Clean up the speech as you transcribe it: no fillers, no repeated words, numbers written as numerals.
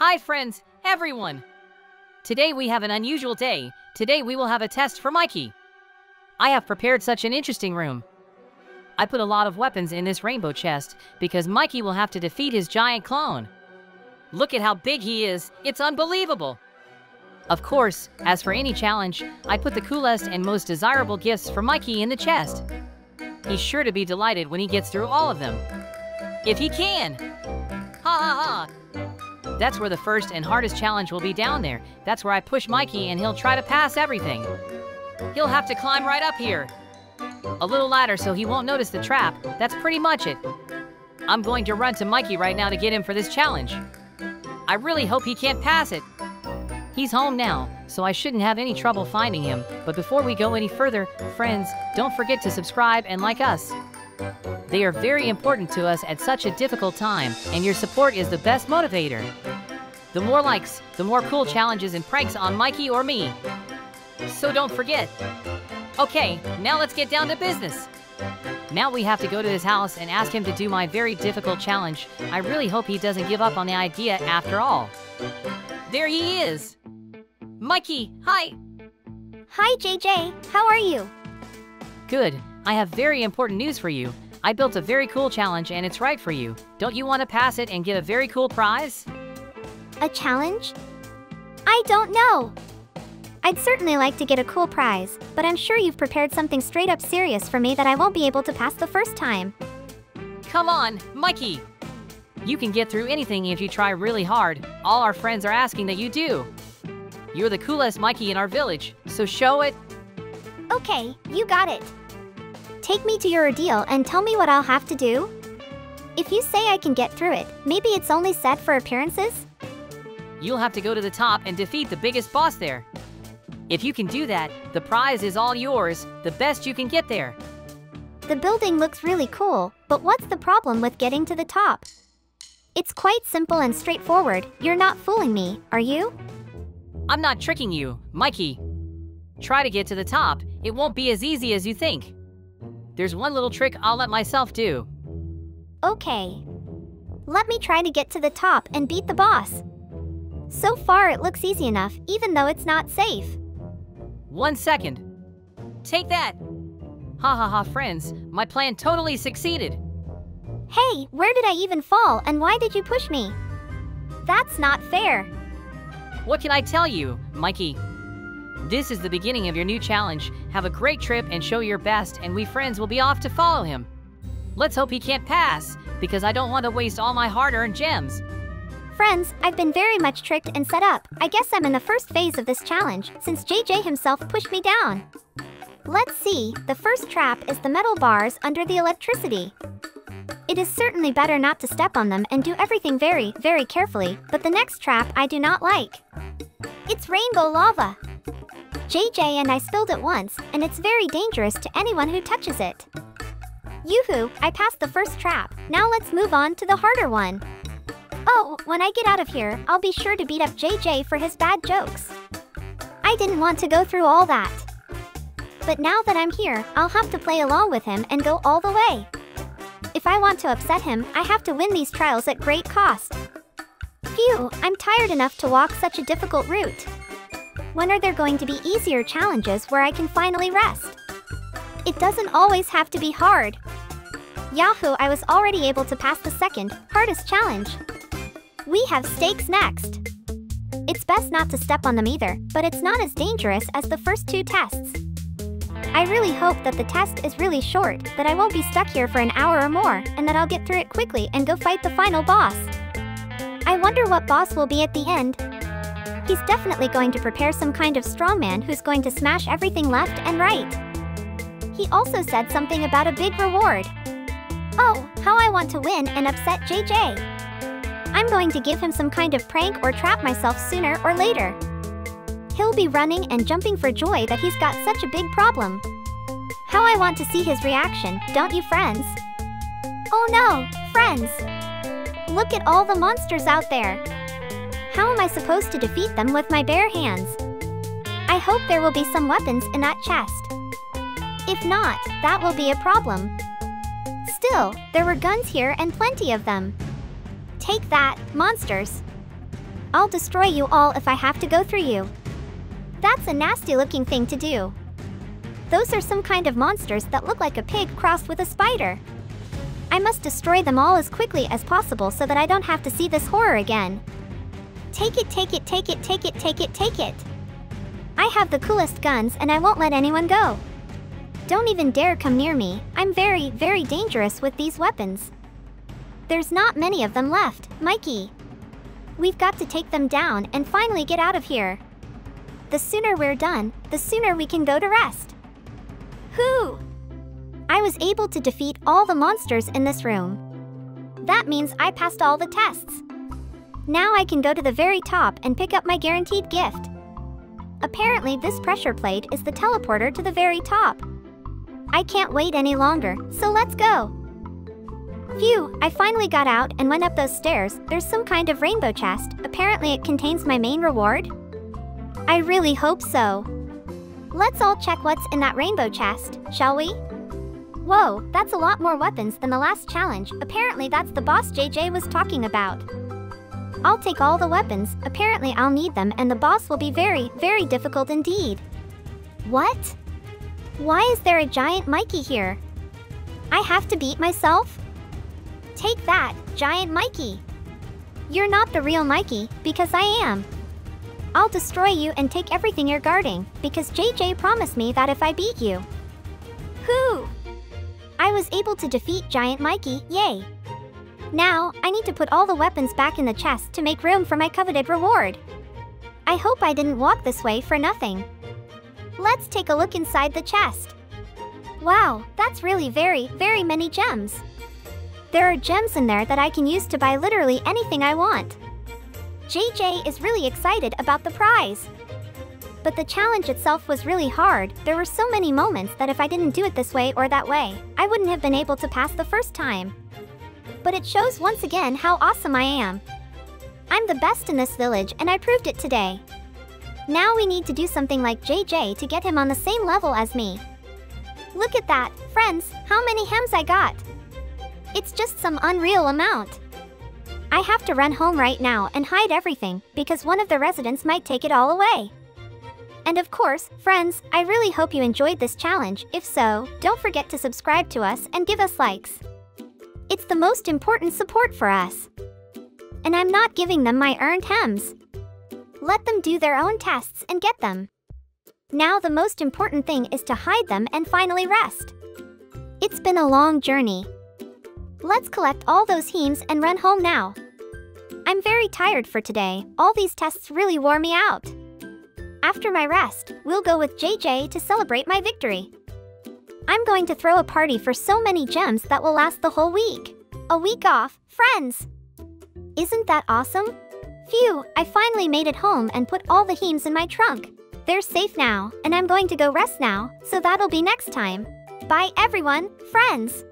Hi friends, everyone! Today we have an unusual day. Today we will have a test for Mikey. I have prepared such an interesting room. I put a lot of weapons in this rainbow chest because Mikey will have to defeat his giant clone. Look at how big he is, it's unbelievable! Of course, as for any challenge, I put the coolest and most desirable gifts for Mikey in the chest. He's sure to be delighted when he gets through all of them. If he can! Ha ha ha! That's where the first and hardest challenge will be down there. That's where I push Mikey and he'll try to pass everything. He'll have to climb right up here. A little ladder so he won't notice the trap. That's pretty much it. I'm going to run to Mikey right now to get him for this challenge. I really hope he can't pass it. He's home now, so I shouldn't have any trouble finding him. But before we go any further, friends, don't forget to subscribe and like us. They are very important to us at such a difficult time, and your support is the best motivator. The more likes, the more cool challenges and pranks on Mikey or me. So don't forget. Okay, now let's get down to business. Now we have to go to his house and ask him to do my very difficult challenge. I really hope he doesn't give up on the idea after all. There he is. Mikey, hi. Hi, JJ. How are you? Good. I have very important news for you. I built a very cool challenge and it's right for you. Don't you want to pass it and get a very cool prize? A challenge? I don't know. I'd certainly like to get a cool prize, but I'm sure you've prepared something straight up serious for me that I won't be able to pass the first time. Come on, Mikey! You can get through anything if you try really hard. All our friends are asking that you do. You're the coolest Mikey in our village, so show it. Okay, you got it. Take me to your ordeal and tell me what I'll have to do. If you say I can get through it, maybe it's only set for appearances? You'll have to go to the top and defeat the biggest boss there. If you can do that, the prize is all yours, the best you can get there. The building looks really cool, but what's the problem with getting to the top? It's quite simple and straightforward. You're not fooling me, are you? I'm not tricking you, Mikey. Try to get to the top. It won't be as easy as you think. There's one little trick I'll let myself do. Okay. Let me try to get to the top and beat the boss. So far it looks easy enough, even though it's not safe. 1 second. Take that! Ha ha ha, friends, my plan totally succeeded. Hey, where did I even fall and why did you push me? That's not fair. What can I tell you, Mikey? This is the beginning of your new challenge. Have a great trip and show your best, and we friends will be off to follow him. Let's hope he can't pass, because I don't want to waste all my hard-earned gems. Friends, I've been very much tricked and set up. I guess I'm in the first phase of this challenge, since JJ himself pushed me down. Let's see, the first trap is the metal bars under the electricity. It is certainly better not to step on them and do everything very, very carefully, but the next trap I do not like. It's rainbow lava. JJ and I spilled it once, and it's very dangerous to anyone who touches it. Yoo-hoo, I passed the first trap. Now let's move on to the harder one. Oh, when I get out of here, I'll be sure to beat up JJ for his bad jokes. I didn't want to go through all that. But now that I'm here, I'll have to play along with him and go all the way. If I want to upset him, I have to win these trials at great cost. Phew, I'm tired enough to walk such a difficult route. When are there going to be easier challenges where I can finally rest? It doesn't always have to be hard. Yahoo, I was already able to pass the second, hardest challenge. We have stakes next. It's best not to step on them either, but it's not as dangerous as the first two tests. I really hope that the test is really short, that I won't be stuck here for an hour or more, and that I'll get through it quickly and go fight the final boss. I wonder what boss will be at the end. He's definitely going to prepare some kind of strongman who's going to smash everything left and right. He also said something about a big reward. Oh, how I want to win and upset JJ. I'm going to give him some kind of prank or trap myself sooner or later. He'll be running and jumping for joy that he's got such a big problem. How I want to see his reaction, don't you, friends? Oh no, friends! Look at all the monsters out there. How am I supposed to defeat them with my bare hands? I hope there will be some weapons in that chest. If not, that will be a problem. Still, there were guns here and plenty of them. Take that, monsters. I'll destroy you all if I have to go through you. That's a nasty-looking thing to do. Those are some kind of monsters that look like a pig crossed with a spider. I must destroy them all as quickly as possible so that I don't have to see this horror again. Take it, take it, take it, take it, take it, take it. I have the coolest guns and I won't let anyone go. Don't even dare come near me. I'm very, very dangerous with these weapons. There's not many of them left, Mikey. We've got to take them down and finally get out of here. The sooner we're done, the sooner we can go to rest. Whew! I was able to defeat all the monsters in this room. That means I passed all the tests. Now I can go to the very top and pick up my guaranteed gift. Apparently this pressure plate is the teleporter to the very top. I can't wait any longer, so let's go. Phew, I finally got out and went up those stairs. There's some kind of rainbow chest. Apparently it contains my main reward. I really hope so. Let's all check what's in that rainbow chest, shall we? Whoa, that's a lot more weapons than the last challenge. Apparently that's the boss JJ was talking about. I'll take all the weapons. Apparently I'll need them and the boss will be very, very difficult indeed. What? Why is there a giant Mikey here? I have to beat myself? Take that, giant Mikey. You're not the real Mikey, because I am. I'll destroy you and take everything you're guarding, because JJ promised me that if I beat you. Whew! I was able to defeat giant Mikey, yay! Now, I need to put all the weapons back in the chest to make room for my coveted reward. I hope I didn't walk this way for nothing. Let's take a look inside the chest. Wow, that's really very, very many gems. There are gems in there that I can use to buy literally anything I want. JJ is really excited about the prize. But the challenge itself was really hard. There were so many moments that if I didn't do it this way or that way, I wouldn't have been able to pass the first time. But it shows once again how awesome I am. I'm the best in this village and I proved it today. Now we need to do something like JJ to get him on the same level as me. Look at that, friends, how many hems I got. It's just some unreal amount. I have to run home right now and hide everything, because one of the residents might take it all away. And of course, friends, I really hope you enjoyed this challenge. If so, don't forget to subscribe to us and give us likes. It's the most important support for us. And I'm not giving them my earned hems. Let them do their own tests and get them. Now the most important thing is to hide them and finally rest. It's been a long journey. Let's collect all those hems and run home now. I'm very tired for today. All these tests really wore me out. After my rest, we'll go with JJ to celebrate my victory. I'm going to throw a party for so many gems that will last the whole week. A week off, friends! Isn't that awesome? Phew, I finally made it home and put all the hems in my trunk. They're safe now, and I'm going to go rest now, so that'll be next time. Bye everyone, friends!